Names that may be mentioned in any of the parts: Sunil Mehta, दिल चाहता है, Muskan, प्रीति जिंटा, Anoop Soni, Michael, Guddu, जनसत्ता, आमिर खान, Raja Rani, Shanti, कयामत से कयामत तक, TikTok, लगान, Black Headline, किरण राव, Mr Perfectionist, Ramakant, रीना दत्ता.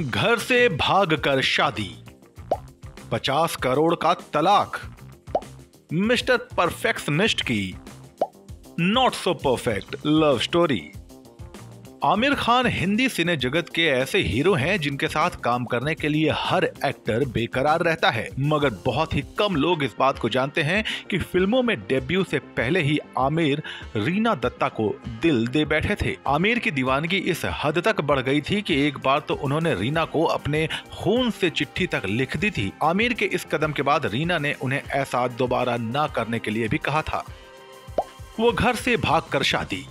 घर से भागकर शादी, 50 करोड़ का तलाक, मिस्टर परफेक्शनिस्ट की not so perfect love story. आमिर खान Hindi सिने जगत के ऐसे हीरो हैं जिनके साथ काम करने के लिए हर एक्टर बेकरार रहता है, मगर बहुत ही कम लोग इस बात को जानते हैं कि फिल्मों में डेब्यू से पहले ही आमिर रीना दत्ता को दिल दे बैठे थे। आमिर की दीवानगी इस हद तक बढ़ गई थी कि एक बार तो उन्होंने रीना को अपने खून से चिट्ठी तक लिख दी थी। आमिर के इस कदम के बाद रीना ने उन्हें ऐसा दोबारा ना करने के लिए भी कहा था। वो घर से भागकर शादी।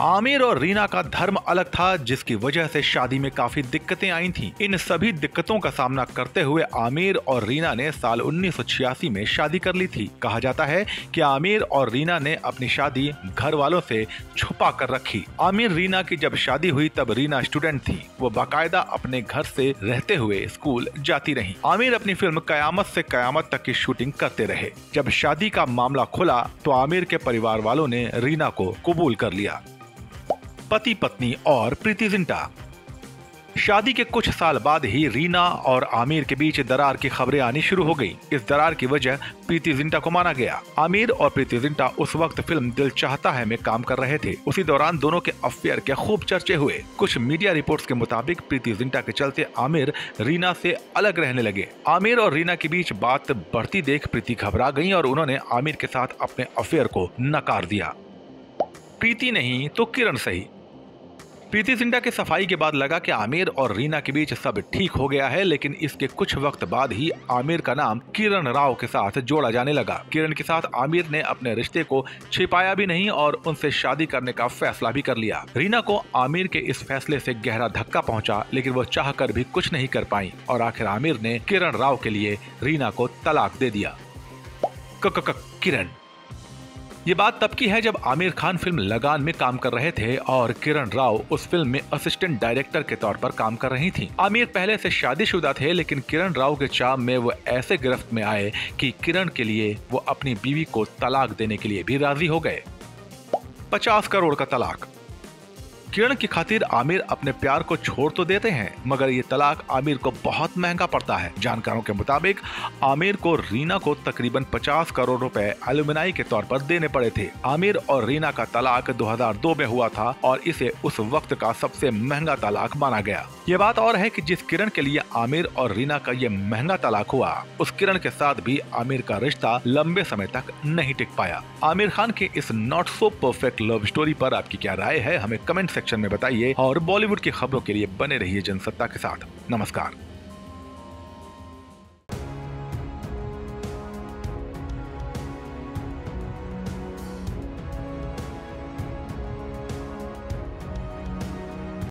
आमिर और रीना का धर्म अलग था, जिसकी वजह से शादी में काफी दिक्कतें आई थीं। इन सभी दिक्कतों का सामना करते हुए आमिर और रीना ने साल 1986 में शादी कर ली थी। कहा जाता है कि आमिर और रीना ने अपनी शादी घर वालों से छुपा कर रखी। आमिर रीना की जब शादी हुई तब रीना स्टूडेंट थी। वो बाकायदा अपने घर से रहते हुए स्कूल जाती रही। आमिर अपनी फिल्म कयामत से कयामत तक की शूटिंग करते रहे। जब शादी का मामला खुला तो आमिर के परिवार वालों ने रीना को कबूल कर लिया। पति पत्नी और प्रीति जिंटा। शादी के कुछ साल बाद ही रीना और आमिर के बीच दरार की खबरें आनी शुरू हो गई। इस दरार की वजह प्रीति जिंटा को माना गया। आमिर और प्रीति जिंटा उस वक्त फिल्म दिल चाहता है में काम कर रहे थे। उसी दौरान दोनों के अफेयर के खूब चर्चे हुए। कुछ मीडिया रिपोर्ट्स के मुताबिक प्रीति जिंटा के चलते आमिर रीना से अलग रहने लगे। आमिर और रीना के बीच बात बढ़ती देख प्रीति घबरा गई और उन्होंने आमिर के साथ अपने अफेयर को नकार दिया। प्रीति नहीं तो किरण सही। प्रीति जिंटा की सफाई के बाद लगा कि आमिर और रीना के बीच सब ठीक हो गया है, लेकिन इसके कुछ वक्त बाद ही आमिर का नाम किरण राव के साथ जोड़ा जाने लगा। किरण के साथ आमिर ने अपने रिश्ते को छिपाया भी नहीं और उनसे शादी करने का फैसला भी कर लिया। रीना को आमिर के इस फैसले से गहरा धक्का पहुंचा, लेकिन वो चाहकर भी कुछ नहीं कर पाई और आखिर आमिर ने किरण राव के लिए रीना को तलाक दे दिया। किरण। ये बात तब की है जब आमिर खान फिल्म लगान में काम कर रहे थे और किरण राव उस फिल्म में असिस्टेंट डायरेक्टर के तौर पर काम कर रही थीं। आमिर पहले से शादीशुदा थे, लेकिन किरण राव के चाव में वो ऐसे गिरफ्त में आए कि किरण के लिए वो अपनी बीवी को तलाक देने के लिए भी राजी हो गए। 50 करोड़ का तलाक। किरण की खातिर आमिर अपने प्यार को छोड़ तो देते हैं, मगर ये तलाक आमिर को बहुत महंगा पड़ता है। जानकारों के मुताबिक आमिर को रीना को तकरीबन 50 करोड़ रुपए एलुमनाई के तौर पर देने पड़े थे। आमिर और रीना का तलाक 2002 में हुआ था और इसे उस वक्त का सबसे महंगा तलाक माना गया। ये बात और है कि जिस किरण के लिए आमिर और रीना का ये महंगा तलाक हुआ, उस किरण के साथ भी आमिर का रिश्ता लंबे समय तक नहीं टिक पाया। आमिर खान के इस not so perfect love story पर आपकी क्या राय है, हमें कमेंट सेक्शन में बताइए और बॉलीवुड की खबरों के लिए बने रहिए जनसत्ता के साथ। नमस्कार।